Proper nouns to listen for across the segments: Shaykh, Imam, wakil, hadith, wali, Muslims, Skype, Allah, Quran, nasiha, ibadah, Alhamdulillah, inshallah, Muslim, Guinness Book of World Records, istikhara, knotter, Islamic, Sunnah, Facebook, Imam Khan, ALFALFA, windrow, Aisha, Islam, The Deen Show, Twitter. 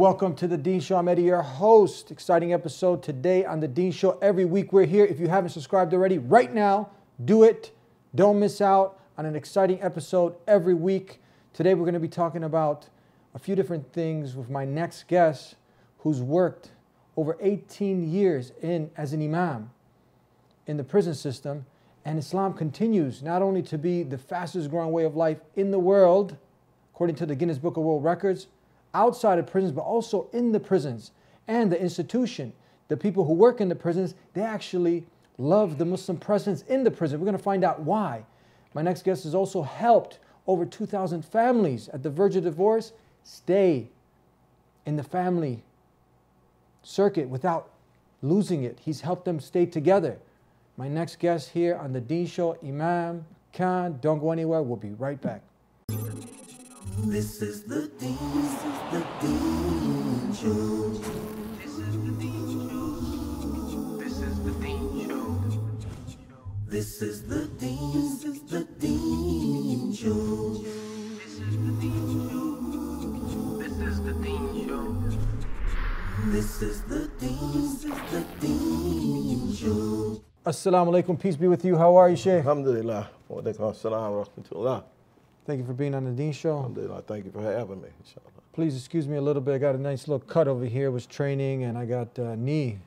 Welcome to The Deen Show. I'm Eddie, your host. Exciting episode today on The Deen Show. Every week we're here. If you haven't subscribed already, right now, do it. Don't miss out on an exciting episode every week. Today we're going to be talking about a few different things with my next guest who's worked over 18 years as an imam in the prison system. And Islam continues not only to be the fastest growing way of life in the world, according to the Guinness Book of World Records, outside of prisons, but also in the prisons and the institution. The people who work in the prisons, they actually love the Muslim presence in the prison. We're going to find out why. My next guest has also helped over 2,000 families at the verge of divorce stay in the family circuit without losing it. He's helped them stay together. My next guest here on The Deen Show, Imam Khan. Don't go anywhere. We'll be right back. This is The Deen Show. This is The Deen Show. This is The Deen Show. This is The Deen Show. This is The Deen Show. This is The Deen Show. This is The Deen Show. Assalamu alaikum. Peace be with you. How are you, Shaykh? Alhamdulillah. Wa alaikum assalam wa rahmatullah. Thank you for being on The Deen Show. Alhamdulillah, thank you for having me, inshallah. Please excuse me a little bit. I got a nice little cut over here. I was training and I got a knee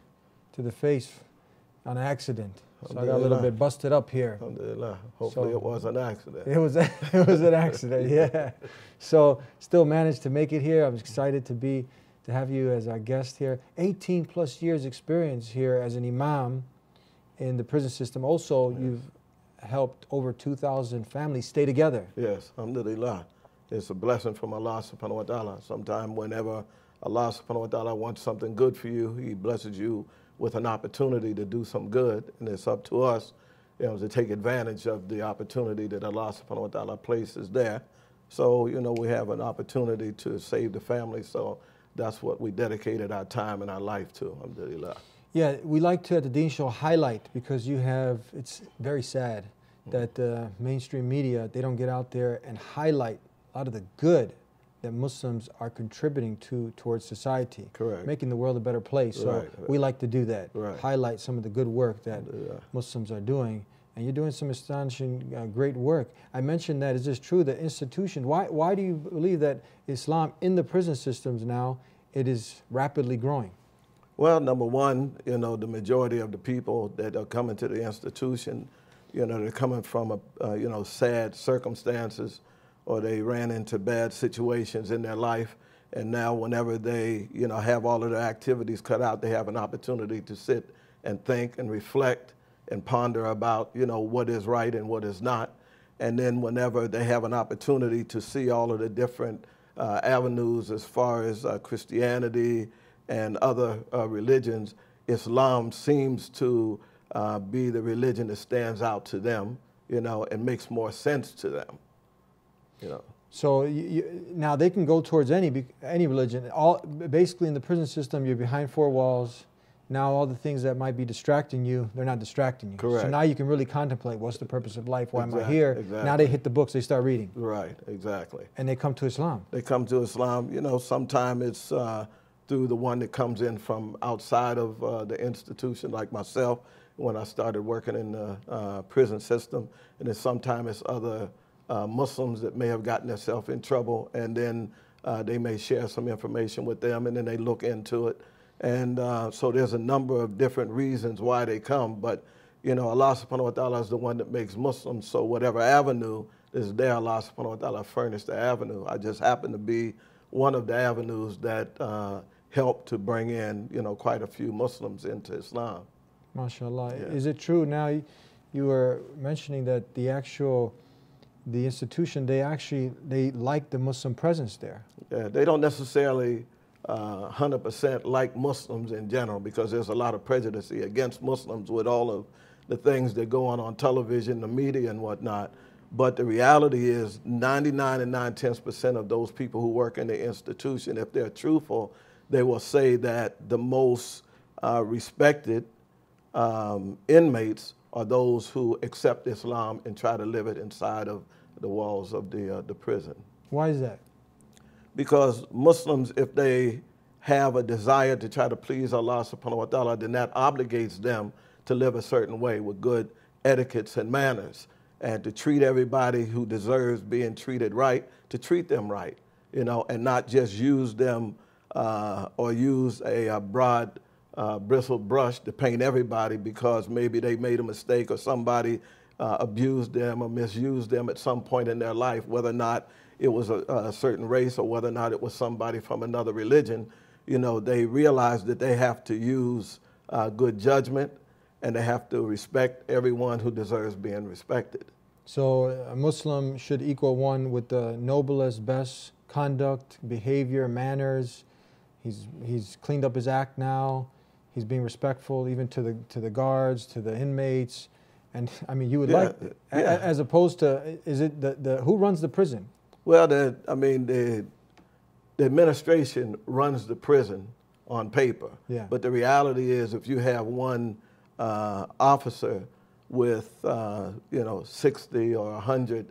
to the face on accident. So I got a little bit busted up here. Alhamdulillah. Hopefully it was an accident. It was an accident, yeah. So still managed to make it here. I was excited to have you as our guest here. 18 plus years experience here as an imam in the prison system. Also, yes, you've helped over 2,000 families stay together. Yes, alhamdulillah. It's a blessing from Allah subhanahu wa ta'ala. Sometimes whenever Allah subhanahu wa ta'ala wants something good for you, He blesses you with an opportunity to do some good, and it's up to us, you know, to take advantage of the opportunity that Allah subhanahu wa ta'ala places there. So, you know, we have an opportunity to save the family, so that's what we dedicated our time and our life to, alhamdulillah. Yeah, we like to, at The Deen Show, highlight, because you have, it's very sad that mainstream media, they don't get out there and highlight a lot of the good that Muslims are contributing towards society. Correct. Making the world a better place. So we like to do that. Right. Highlight some of the good work that Muslims are doing. And you're doing some astonishing, great work. I mentioned that, is this true, the institution, why do you believe that Islam in the prison systems now, it is rapidly growing? Well, number one, you know, the majority of the people that are coming to the institution, you know, they're coming from, you know, sad circumstances, or they ran into bad situations in their life. And now whenever they, you know, have all of their activities cut out, they have an opportunity to sit and think and reflect and ponder about, you know, what is right and what is not. And then whenever they have an opportunity to see all of the different avenues as far as Christianity and other religions, Islam seems to be the religion that stands out to them, you know, and makes more sense to them, you know. So now they can go towards any religion. All basically in the prison system, you're behind four walls. Now all the things that might be distracting you, they're not distracting you. Correct. So now you can really contemplate, what's the purpose of life? Why am I here? Exactly. Now they hit the books, they start reading. Right, exactly. And they come to Islam. They come to Islam. You know, sometimes it's through the one that comes in from outside of the institution, like myself, when I started working in the prison system. And then sometimes it's other Muslims that may have gotten themselves in trouble, and then they may share some information with them, and then they look into it. And so there's a number of different reasons why they come, but you know, Allah subhanahu wa ta'ala is the one that makes Muslims, so whatever avenue is there, Allah subhanahu wa ta'ala furnished the avenue. I just happen to be one of the avenues that helped to bring in, you know, quite a few Muslims into Islam. MashaAllah. Yeah. Is it true now, you were mentioning that the institution, they like the Muslim presence there? Yeah, they don't necessarily 100% like Muslims in general, because there's a lot of prejudice against Muslims with all of the things that go on television, the media and whatnot. But the reality is 99.9% of those people who work in the institution, if they're truthful, they will say that the most respected inmates are those who accept Islam and try to live it inside of the walls of the prison. Why is that? Because Muslims, if they have a desire to try to please Allah subhanahu wa ta'ala, then that obligates them to live a certain way with good etiquettes and manners, and to treat everybody who deserves being treated right, to treat them right, you know, and not just use them or use a broad bristled brush to paint everybody because maybe they made a mistake or somebody abused them or misused them at some point in their life, whether or not it was a certain race or whether or not it was somebody from another religion. You know, they realize that they have to use good judgment and they have to respect everyone who deserves being respected. So a Muslim should equal one with the noblest, best conduct, behavior, manners. He's cleaned up his act now. He's being respectful even to the guards, to the inmates. And I mean, you would as opposed to, is it the who runs the prison? Well, the administration runs the prison on paper. Yeah. But the reality is, if you have one officer with 60 or 100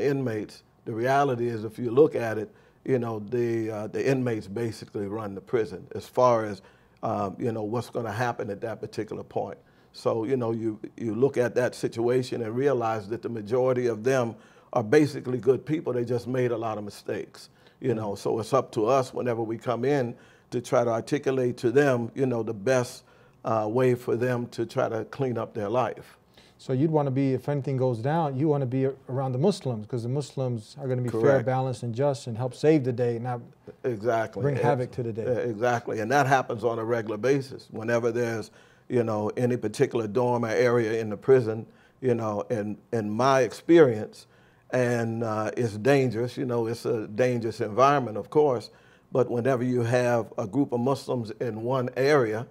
inmates, the reality is, if you look at it, you know, the inmates basically run the prison as far as what's going to happen at that particular point. So you look at that situation and realize that the majority of them are basically good people. They just made a lot of mistakes, you know. So it's up to us whenever we come in to try to articulate to them, you know, the best way for them to try to clean up their life. So you'd want to be, if anything goes down, you want to be around the Muslims, because the Muslims are going to be fair, balanced, and just, and help save the day, not bring havoc to the day. Exactly, and that happens on a regular basis. Whenever there's, you know, any particular dorm or area in the prison, you know, in my experience, and it's dangerous, you know, it's a dangerous environment, of course, but whenever you have a group of Muslims in one area,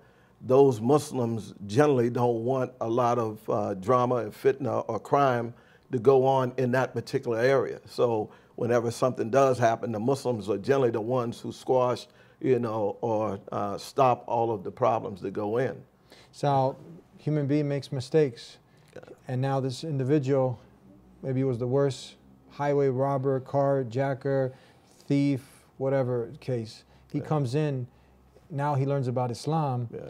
those Muslims generally don't want a lot of drama and fitna or crime to go on in that particular area. So whenever something does happen, the Muslims are generally the ones who squash, you know, or stop all of the problems that go in. So human being makes mistakes. Yeah. And now this individual, maybe was the worst highway robber, carjacker, thief, whatever case. He comes in, now he learns about Islam. Yeah.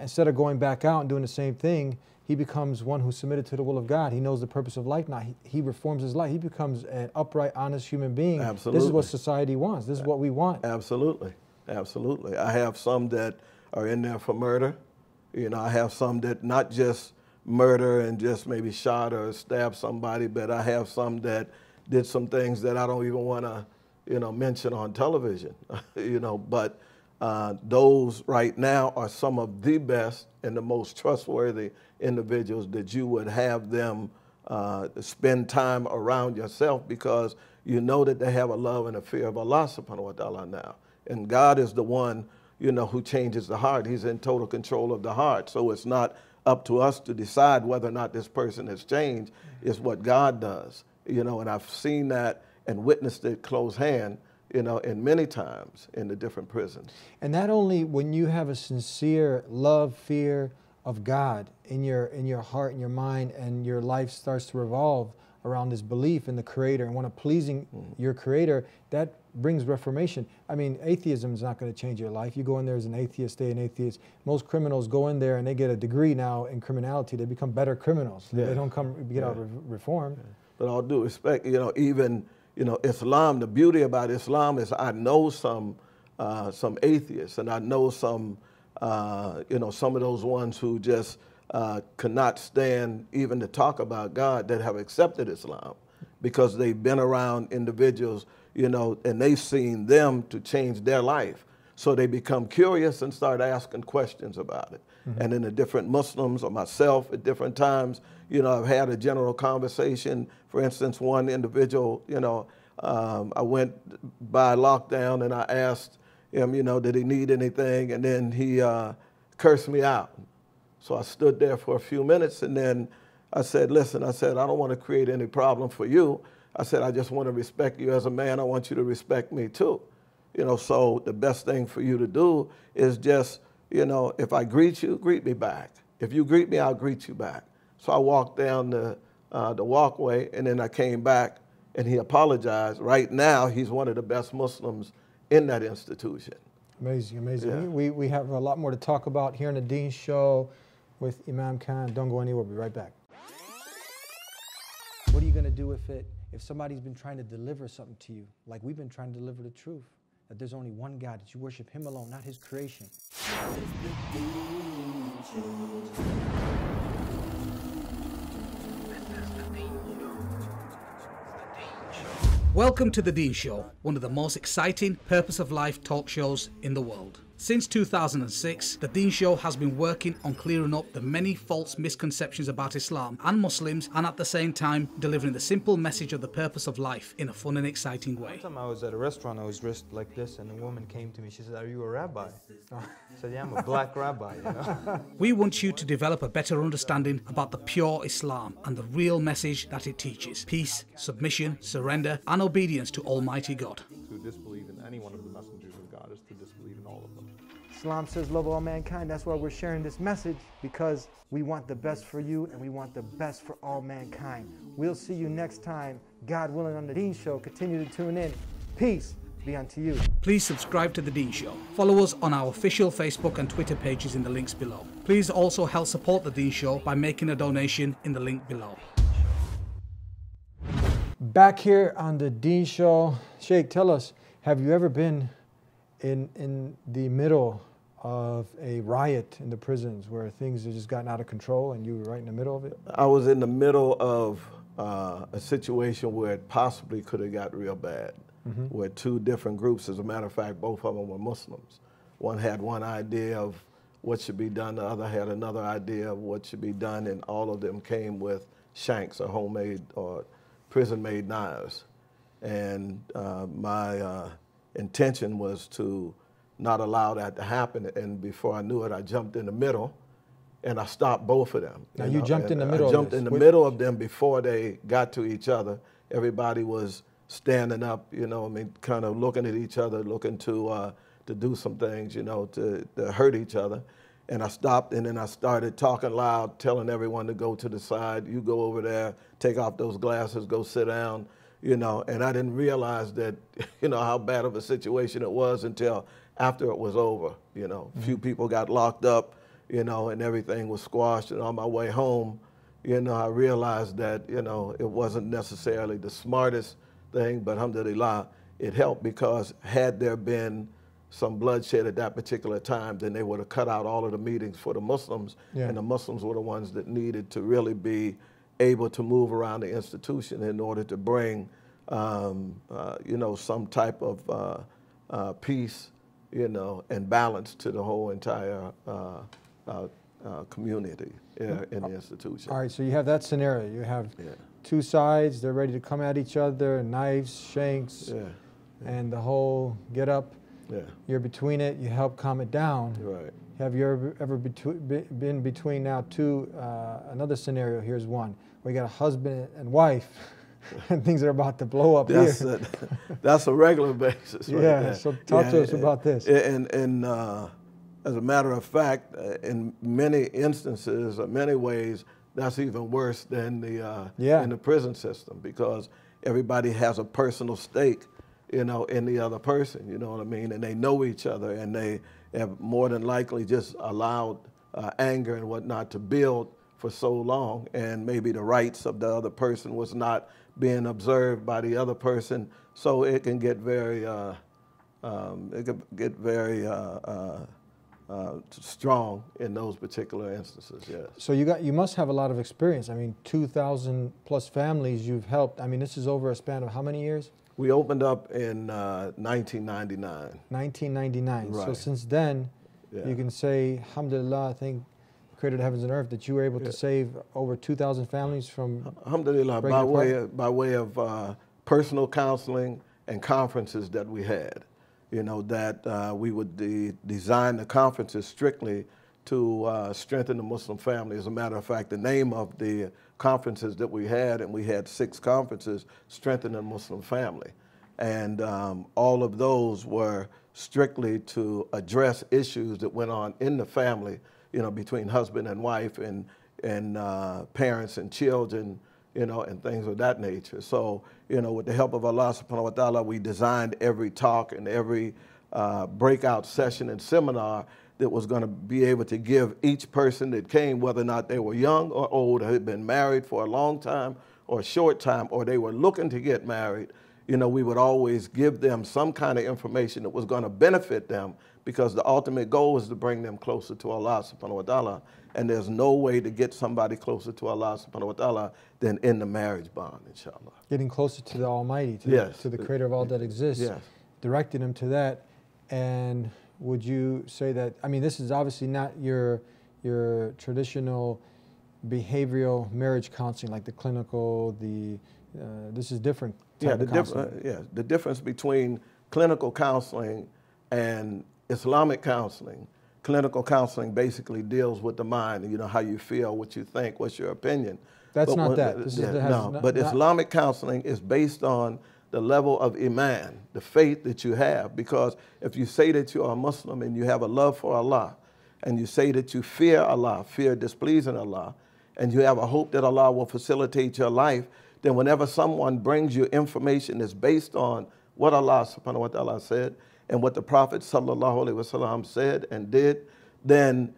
Instead of going back out and doing the same thing, he becomes one who's submitted to the will of God. He knows the purpose of life now. He reforms his life. He becomes an upright, honest human being. Absolutely. This is what society wants. This is what we want. Absolutely. Absolutely. I have some that are in there for murder. You know, I have some that not just murder and just maybe shot or stabbed somebody, but I have some that did some things that I don't even want to, you know, mention on television, you know, but those right now are some of the best and the most trustworthy individuals that you would have them spend time around yourself, because you know that they have a love and a fear of Allah subhanahu wa ta'ala now. And God is the one, you know, who changes the heart. He's in total control of the heart. So it's not up to us to decide whether or not this person has changed. It's what God does, you know, and I've seen that and witnessed it close hand, you know, and many times in the different prisons. And not only when you have a sincere love, fear of God in your heart and your mind, and your life starts to revolve around this belief in the Creator and want to pleasing your Creator, that brings reformation. I mean, atheism is not going to change your life. You go in there as an atheist, stay an atheist. Most criminals go in there and they get a degree now in criminality. They become better criminals. Yeah. They don't get out reformed. Yeah. But all due respect, you know, even, you know, Islam, the beauty about Islam is I know some atheists, and I know some, you know, some of those ones who just could not stand even to talk about God, that have accepted Islam because they've been around individuals, you know, and they've seen them to change their life. So they become curious and start asking questions about it. Mm-hmm. And then the different Muslims or myself at different times, you know, I've had a general conversation. For instance, one individual, you know, I went by lockdown and I asked him, you know, did he need anything? And then he cursed me out. So I stood there for a few minutes and then I said, listen, I said, I don't want to create any problem for you. I said, I just want to respect you as a man. I want you to respect me too. You know, so the best thing for you to do is just, you know, if I greet you, greet me back. If you greet me, I'll greet you back. So I walked down the walkway, and then I came back, and he apologized. Right now, he's one of the best Muslims in that institution. Amazing, amazing. Yeah. We have a lot more to talk about here in the Deen Show with Imam Khan. Don't go anywhere. We'll be right back. What are you going to do with it if somebody's been trying to deliver something to you, like we've been trying to deliver the truth, that there's only one God, that you worship Him alone, not His creation? Welcome to The Deen Show, one of the most exciting purpose-of-life talk shows in the world. Since 2006, The Deen Show has been working on clearing up the many false misconceptions about Islam and Muslims, and at the same time delivering the simple message of the purpose of life in a fun and exciting way. One time I was at a restaurant, I was dressed like this, and a woman came to me, she said, "Are you a rabbi?" I said, "Yeah, I'm a black rabbi, you know." We want you to develop a better understanding about the pure Islam and the real message that it teaches: peace, submission, surrender and obedience to Almighty God. To disbelieve in any one of the messengers of God is to disbelieve in all of them. Islam says love all mankind. That's why we're sharing this message, because we want the best for you and we want the best for all mankind. We'll see you next time, God willing, on The Deen Show. Continue to tune in. Peace be unto you. Please subscribe to The Deen Show. Follow us on our official Facebook and Twitter pages in the links below. Please also help support The Deen Show by making a donation in the link below. Back here on The Deen Show. Shaykh, tell us, have you ever been in the middle of a riot in the prisons where things have just gotten out of control and you were right in the middle of it? I was in the middle of a situation where it possibly could have got real bad, where two different groups, as a matter of fact, both of them were Muslims. One had one idea of what should be done, the other had another idea of what should be done, and all of them came with shanks or homemade or prison-made knives. And my intention was to not allow that to happen, and before I knew it, I jumped in the middle, and I stopped both of them. Now you jumped in the middle of them? I jumped in the middle of them before they got to each other. Everybody was standing up, you know, I mean, kind of looking at each other, looking to do some things, you know, to hurt each other. And I stopped, and then I started talking loud, telling everyone to go to the side. You go over there, take off those glasses, go sit down. You know, and I didn't realize that, you know, how bad of a situation it was until after it was over. You know, few people got locked up, you know, and everything was squashed. And on my way home, you know, I realized that, you know, it wasn't necessarily the smartest thing, but alhamdulillah, it helped, because had there been some bloodshed at that particular time, then they would have cut out all of the meetings for the Muslims, and the Muslims were the ones that needed to really be able to move around the institution in order to bring, you know, some type of peace, you know, and balance to the whole entire community in the institution. All right, so you have that scenario. You have two sides, they're ready to come at each other, knives, shanks, and the whole get up. You're between it, you help calm it down. Right. Have you ever been between now two, another scenario, here's one, where you got a husband and wife and things are about to blow up here. That's a regular basis right there. So talk to us about this. And as a matter of fact, in many instances, in many ways, that's even worse than the, in the prison system, because everybody has a personal stake, you know, in the other person, you know what I mean? And they know each other, and they have more than likely just allowed anger and whatnot to build for so long, and maybe the rights of the other person was not being observed by the other person, so it can get very, strong in those particular instances. Yes. So you must have a lot of experience. I mean, 2,000 plus families you've helped. I mean, this is over a span of how many years? We opened up in 1999. 1999. Right. So since then, you can say, alhamdulillah, I think, created heavens and earth, that you were able to save over 2,000 families from... Alhamdulillah, by way of personal counseling and conferences that we had. You know, that we would design the conferences strictly to strengthen the Muslim family. As a matter of fact, the name of the conferences that we had, and we had 6 conferences, strengthening the Muslim family. And all of those were strictly to address issues that went on in the family, you know, between husband and wife and parents and children, you know, and things of that nature. So, you know, with the help of Allah subhanahu wa ta'ala, we designed every talk and every breakout session and seminar that was going to be able to give each person that came, whether or not they were young or old, had been married for a long time or a short time, or they were looking to get married, you know, we would always give them some kind of information that was going to benefit them, because the ultimate goal is to bring them closer to Allah subhanahu wa ta'ala. And there's no way to get somebody closer to Allah subhanahu wa ta'ala than in the marriage bond, inshallah. Getting closer to the Almighty, to the creator of all that exists, directing them to that. And would you say that, I mean, this is obviously not your traditional behavioral marriage counseling, like the clinical, the, this is different type of counseling. The difference between clinical counseling and Islamic counseling, clinical counseling basically deals with the mind, you know, how you feel, what you think, what's your opinion. But Islamic counseling is based on the level of Iman, the faith that you have. Because if you say that you are a Muslim and you have a love for Allah, and you say that you fear Allah, fear displeasing Allah, and you have a hope that Allah will facilitate your life, then whenever someone brings you information that's based on what Allah subhanahu wa ta'ala said, and what the Prophet sallallahu alaihi wasallam said and did, then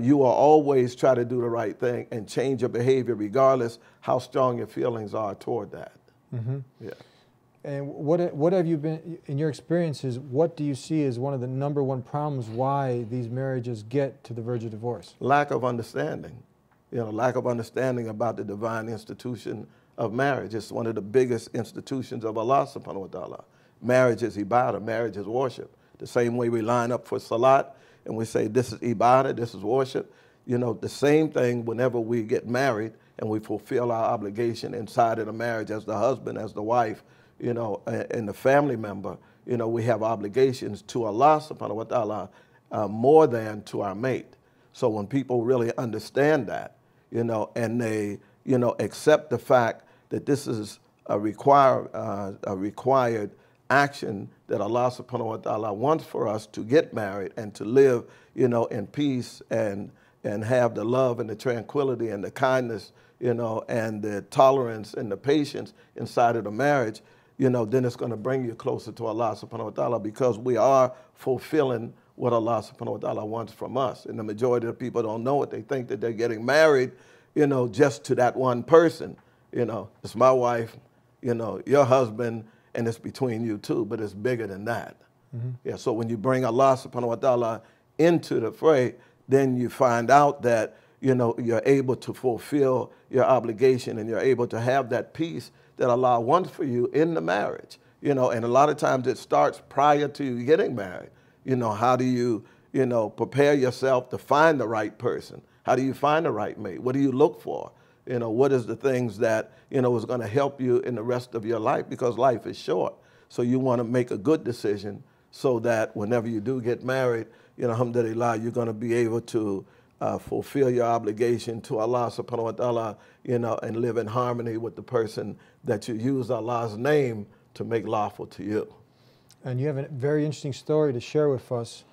you will always try to do the right thing and change your behavior regardless how strong your feelings are toward that. And what have you been, in your experiences, what do you see as one of the number one problems why these marriages get to the verge of divorce? Lack of understanding. You know, lack of understanding about the divine institution of marriage. It's one of the biggest institutions of Allah subhanahu wa ta'ala. Marriage is ibadah, marriage is worship. The same way we line up for salat and we say this is ibadah, this is worship. You know, the same thing whenever we get married and we fulfill our obligation inside of the marriage as the husband, as the wife, you know, and the family member, you know, we have obligations to Allah subhanahu wa ta'ala more than to our mate. So when people really understand that, you know, and they, you know, accept the fact that this is a required action that Allah subhanahu wa ta'ala wants for us to get married and to live, you know, in peace and have the love and the tranquility and the kindness, you know, and the tolerance and the patience inside of the marriage, you know, then it's going to bring you closer to Allah subhanahu wa ta'ala, because we are fulfilling what Allah subhanahu wa ta'ala wants from us. And the majority of people don't know it. They think that they're getting married, you know, just to that one person. You know, it's my wife, you know, your husband, and it's between you two, but it's bigger than that. So when you bring Allah subhanahu wa ta'ala into the fray, then you find out that, you know, you're able to fulfill your obligation and you're able to have that peace that Allah wants for you in the marriage. You know, and a lot of times it starts prior to you getting married. You know, how do you, you know, prepare yourself to find the right person? How do you find the right mate? What do you look for? You know, what is the things that, you know, is going to help you in the rest of your life, because life is short. So you want to make a good decision so that whenever you do get married, you know, alhamdulillah, you're going to be able to fulfill your obligation to Allah subhanahu wa ta'ala, you know, and live in harmony with the person that you use Allah's name to make lawful to you. And you have a very interesting story to share with us,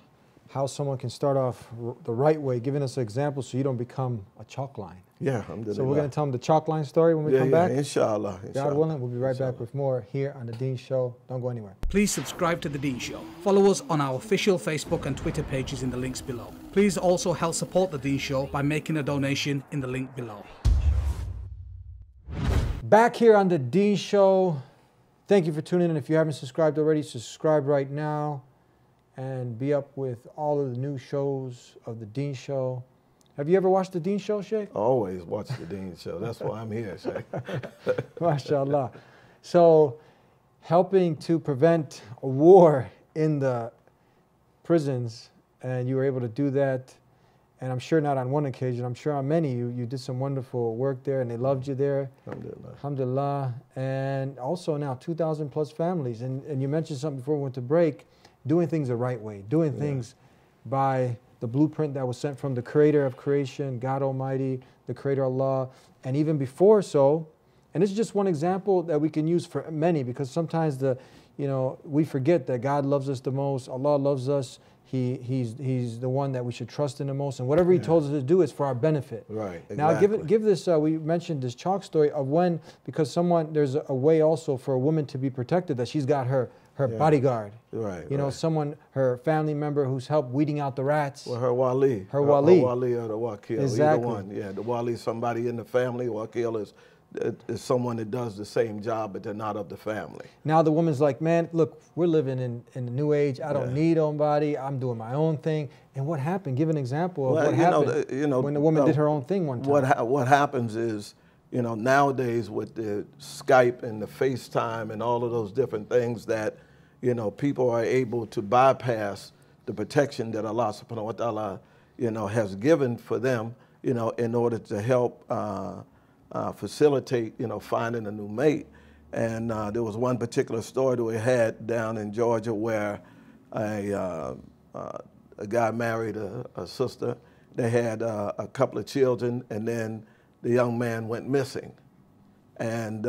how someone can start off the right way, giving us an example so you don't become a chalk line. So we're going to tell them the chalk line story when we come back. Inshallah. God willing, we'll be right back with more here on The Deen Show. Don't go anywhere. Please subscribe to The Deen Show. Follow us on our official Facebook and Twitter pages in the links below. Please also help support The Deen Show by making a donation in the link below. Back here on The Deen Show. Thank you for tuning in. If you haven't subscribed already, subscribe right now and be up with all of the new shows of The Deen Show. Have you ever watched The Deen Show, Shaykh? I always watch The Deen Show. That's why I'm here, Shaykh. MashaAllah. So, helping to prevent a war in the prisons, and you were able to do that, and I'm sure not on one occasion, I'm sure on many, you did some wonderful work there, and they loved you there. Alhamdulillah. Alhamdulillah. And also now, 2,000 plus families, and you mentioned something before we went to break, doing things the right way, doing things by the blueprint that was sent from the creator of creation, God Almighty, the creator Allah, and even before so. And it's just one example that we can use for many, because sometimes the, you know, we forget that God loves us the most, Allah loves us, He's the one that we should trust in the most, and whatever He told us to do is for our benefit. Right, exactly. Now give this, we mentioned this chalk story of when, because someone, there's a way also for a woman to be protected, that she's got her her bodyguard, right, someone, her family member who's helped weeding out the rats. Well, her wali. Her wali. Her wali or the wakil, exactly. Either one. Yeah, the wali is somebody in the family. Wakil is someone that does the same job, but they're not of the family. Now the woman's like, man, look, we're living in the new age. I don't need nobody. I'm doing my own thing. And what happened? Give an example of what happened when the woman did her own thing one time. What happens is, you know, nowadays with the Skype and the FaceTime and all of those different things that, you know, people are able to bypass the protection that Allah subhanahu wa ta'ala, you know, has given for them, you know, in order to help facilitate, you know, finding a new mate. And there was one particular story that we had down in Georgia where a guy married a sister. They had a couple of children, and then the young man went missing. And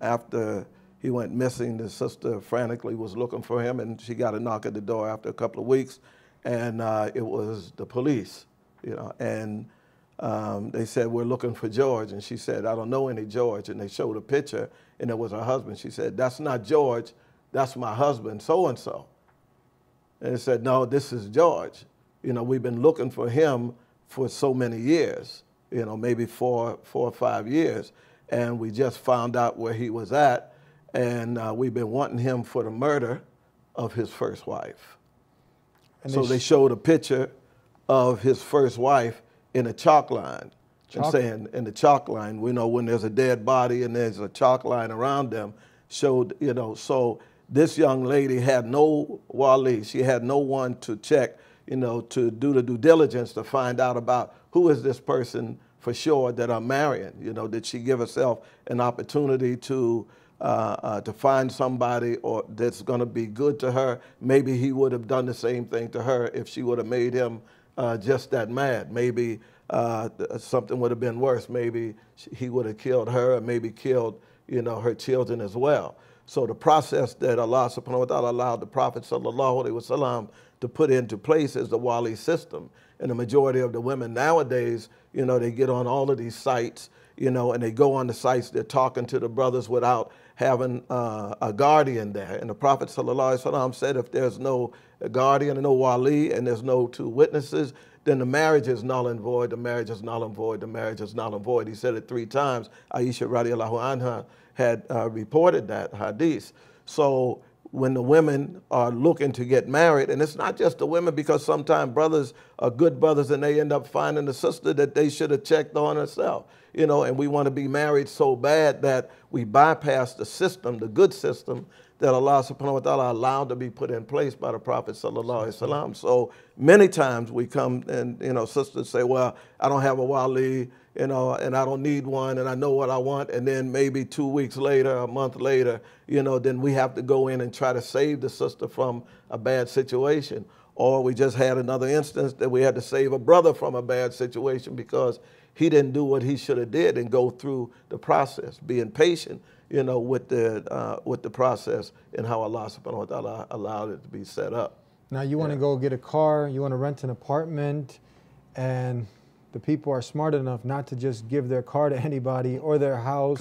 after he went missing, the sister frantically was looking for him, and she got a knock at the door after a couple of weeks, and it was the police, you know. And they said, we're looking for George. And she said, I don't know any George. And they showed a picture, and it was her husband. She said, that's not George, that's my husband, so-and-so. And they said, no, this is George. You know, we've been looking for him for so many years, you know, maybe four or five years. And we just found out where he was at. And we've been wanting him for the murder of his first wife. And so they showed a picture of his first wife in a chalk line. And saying in the chalk line, we know when there's a dead body and there's a chalk line around them, showed, you know, so this young lady had no wali. She had no one to check, you know, to do the due diligence to find out about who is this person for sure that I'm marrying? You know, did she give herself an opportunity to find somebody or that's going to be good to her? Maybe he would have done the same thing to her if she would have made him just that mad. Maybe something would have been worse. Maybe he would have killed her, or maybe killed, you know, her children as well. So the process that Allah subhanahu wa ta'ala allowed the Prophet sallallahu alaihi wasallam to put into place is the wali system. And the majority of the women nowadays, you know, they get on all of these sites, you know, and they go on the sites, they're talking to the brothers without having a guardian there. And the Prophet ﷺ said, if there's no guardian and no wali and there's no two witnesses, then the marriage is null and void, the marriage is null and void, the marriage is null and void. He said it 3 times. Aisha radiallahu anha had reported that hadith. So when the women are looking to get married, and it's not just the women, because sometimes brothers are good brothers and they end up finding a sister that they should have checked on herself, you know, and we want to be married so bad that we bypass the system, the good system that Allah subhanahu wa ta'ala allowed to be put in place by the Prophet sallallahu alaihi wasallam. So many times we come and, you know, sisters say, well, I don't have a wali, you know, and I don't need one, and I know what I want, and then maybe 2 weeks later, a month later, you know, then we have to go in and try to save the sister from a bad situation. Or we just had another instance that we had to save a brother from a bad situation because he didn't do what he should have did and go through the process, being patient, you know, with the process and how Allah subhanahu wa ta'ala allowed it to be set up. Now you want to go get a car, you want to rent an apartment, and the people are smart enough not to just give their car to anybody or their house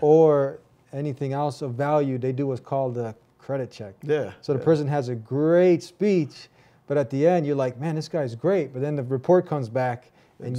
or anything else of value. They do what's called a credit check. Yeah. So the person has a great speech, but at the end you're like, man, this guy's great. But then the report comes back and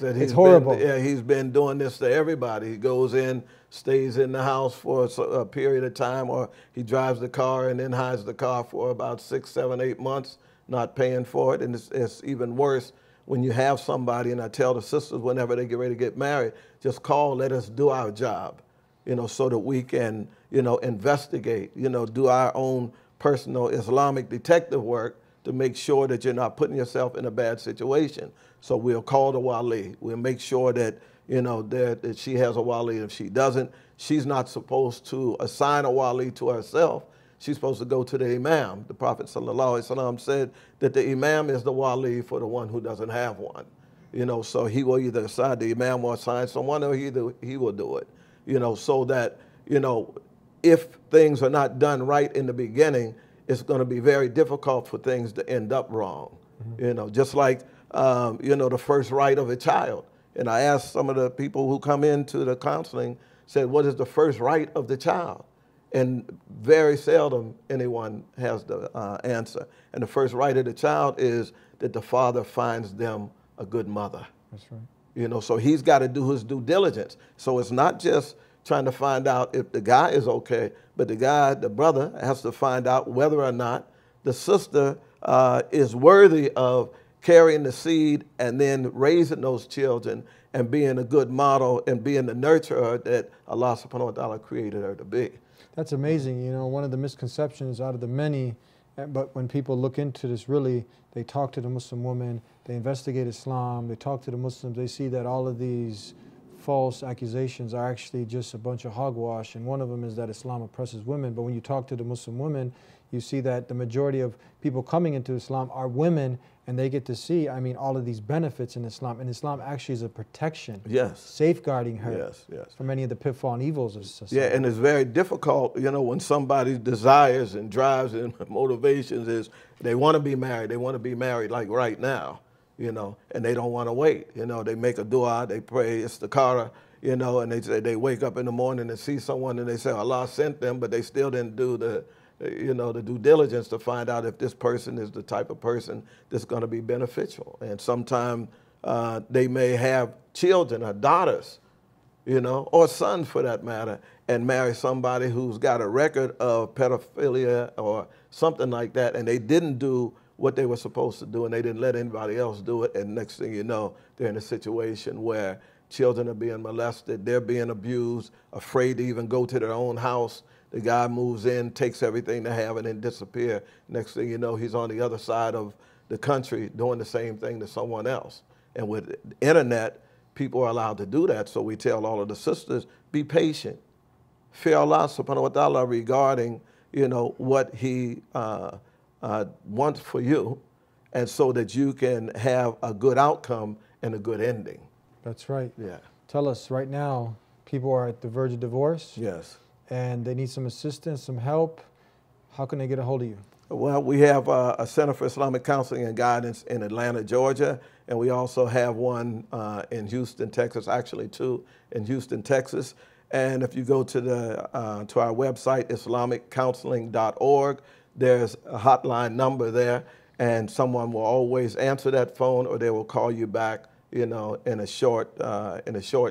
it's horrible. He's been doing this to everybody. He goes in, stays in the house for a period of time, or he drives the car and then hides the car for about 6, 7, 8 months, not paying for it. And it's even worse when you have somebody, and I tell the sisters whenever they get ready to get married, just call, let us do our job, you know, so that we can, you know, investigate, you know, do our own personal Islamic detective work to make sure that you're not putting yourself in a bad situation. So we'll call the wali. We'll make sure that, you know, that she has a wali. If she doesn't, she's not supposed to assign a wali to herself. She's supposed to go to the imam. The Prophet sallallahu alaihi wasallam said that the imam is the wali for the one who doesn't have one. You know, so he will either assign the imam or assign someone, or he will do it. You know, so that, you know, if things are not done right in the beginning, it's going to be very difficult for things to end up wrong. Mm-hmm. You know, just like, you know, the first right of a child. And I asked some of the people who come into the counseling, said, what is the first right of the child? And very seldom anyone has the answer. And the first right of the child is that the father finds them a good mother. That's right. You know, so he's got to do his due diligence. So it's not just trying to find out if the guy is okay, but the guy, the brother, has to find out whether or not the sister is worthy of carrying the seed and then raising those children and being a good model and being the nurturer that Allah subhanahu wa ta'ala created her to be. That's amazing. You know, one of the misconceptions out of the many, but when people look into this, really, they talk to the Muslim woman, they investigate Islam, they talk to the Muslims, they see that all of these false accusations are actually just a bunch of hogwash, and one of them is that Islam oppresses women. But when you talk to the Muslim women, you see that the majority of people coming into Islam are women, and they get to see, I mean, all of these benefits in Islam. And Islam actually is a protection, yes, safeguarding her, yes, yes, from any of the pitfall and evils of society. Yeah, and it's very difficult, you know, when somebody's desires and drives and motivations is they want to be married. They want to be married like right now, you know, and they don't want to wait. You know, they make a dua, they pray istikhara, you know, and they wake up in the morning and see someone and they say Allah sent them, but they still didn't do the, you know, the due diligence to find out if this person is the type of person that's going to be beneficial. And sometimes they may have children or daughters, you know, or sons for that matter, and marry somebody who's got a record of pedophilia or something like that, and they didn't do what they were supposed to do, and they didn't let anybody else do it, and next thing you know, they're in a situation where children are being molested, they're being abused, afraid to even go to their own house. The guy moves in, takes everything they have, and then disappears. Next thing you know, he's on the other side of the country doing the same thing to someone else. And with the internet, people are allowed to do that. So we tell all of the sisters, be patient. Fear Allah subhanahu wa ta'ala regarding, you know, what he wants for you, and so that you can have a good outcome and a good ending. That's right. Yeah. Tell us right now, people are at the verge of divorce. Yes. And they need some assistance, some help. How can they get a hold of you? Well, we have a Center for Islamic Counseling and Guidance in Atlanta, Georgia, and we also have one in Houston, Texas, actually two in Houston, Texas. And if you go to the to our website, islamiccounseling.org, there's a hotline number there, and someone will always answer that phone, or they will call you back, you know, in a short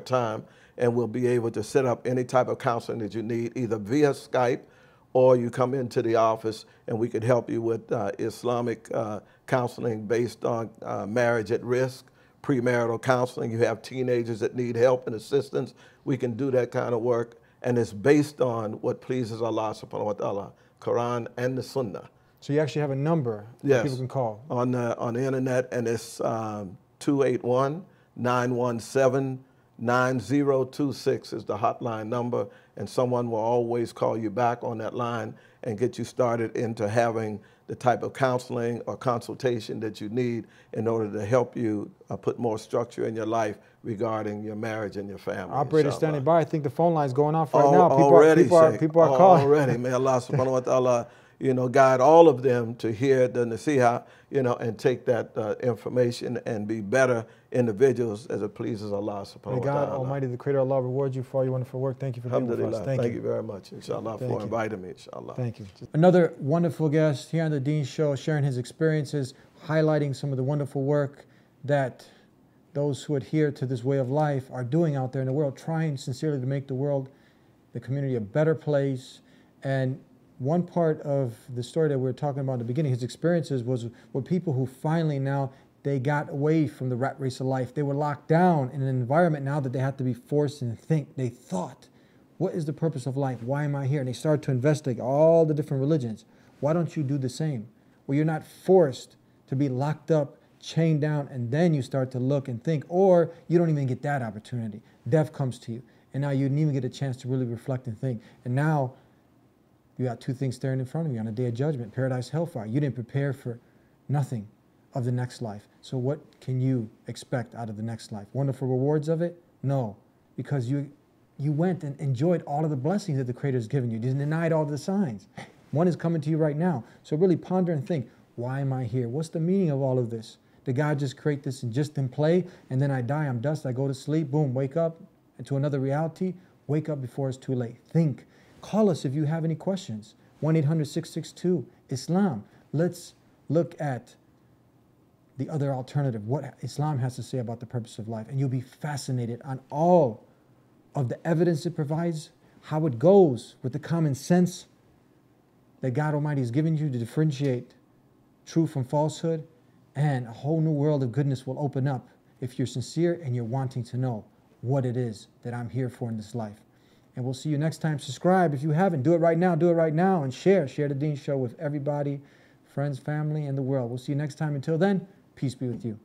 time. And we'll be able to set up any type of counseling that you need, either via Skype or you come into the office, and we could help you with Islamic counseling based on marriage at risk, premarital counseling. You have teenagers that need help and assistance. We can do that kind of work, and it's based on what pleases Allah subhanahu wa ta'ala, Quran and the Sunnah. So you actually have a number that, yes, people can call? On the internet, and it's 281-917-9026 is the hotline number, and someone will always call you back on that line and get you started into having the type of counseling or consultation that you need in order to help you put more structure in your life regarding your marriage and your family. Operator standing by. I think the phone line's going off right now. People are calling. Already, may Allah subhanahu wa ta'ala, you know, guide all of them to hear the nasiha, you know, and take that information and be better individuals as it pleases Allah subhanahu wa ta'ala. May God Almighty, the Creator Allah, reward you for all your wonderful work. Thank you for being with us. Thank you very much, inshallah, for inviting me, inshallah. Thank you. Another wonderful guest here on The Deen Show, sharing his experiences, highlighting some of the wonderful work that those who adhere to this way of life are doing out there in the world, trying sincerely to make the world, the community, a better place. And one part of the story that we were talking about in the beginning, his experiences, was with people who finally now, they got away from the rat race of life. They were locked down in an environment now that they had to be forced to think. They thought, what is the purpose of life? Why am I here? And they started to investigate all the different religions. Why don't you do the same? Well, you're not forced to be locked up, chained down, and then you start to look and think, or you don't even get that opportunity. Death comes to you, and now you didn't even get a chance to really reflect and think. And now, you got two things staring in front of you on a day of judgment, paradise, hellfire. You didn't prepare for nothing of the next life. So what can you expect out of the next life? Wonderful rewards of it? No, because you went and enjoyed all of the blessings that the Creator has given you. You didn't deny all the signs. One is coming to you right now. So really ponder and think, why am I here? What's the meaning of all of this? Did God just create this and just in play, and then I die, I'm dust, I go to sleep, boom, wake up into another reality? Wake up before it's too late. Think. Call us if you have any questions. 1-800-662-ISLAM. Let's look at the other alternative, what Islam has to say about the purpose of life. And you'll be fascinated on all of the evidence it provides, how it goes with the common sense that God Almighty has given you to differentiate truth from falsehood, and a whole new world of goodness will open up if you're sincere and you're wanting to know what it is that I'm here for in this life. And we'll see you next time. Subscribe if you haven't. Do it right now. Do it right now. And share. Share The Deen Show with everybody, friends, family, and the world. We'll see you next time. Until then, peace be with you.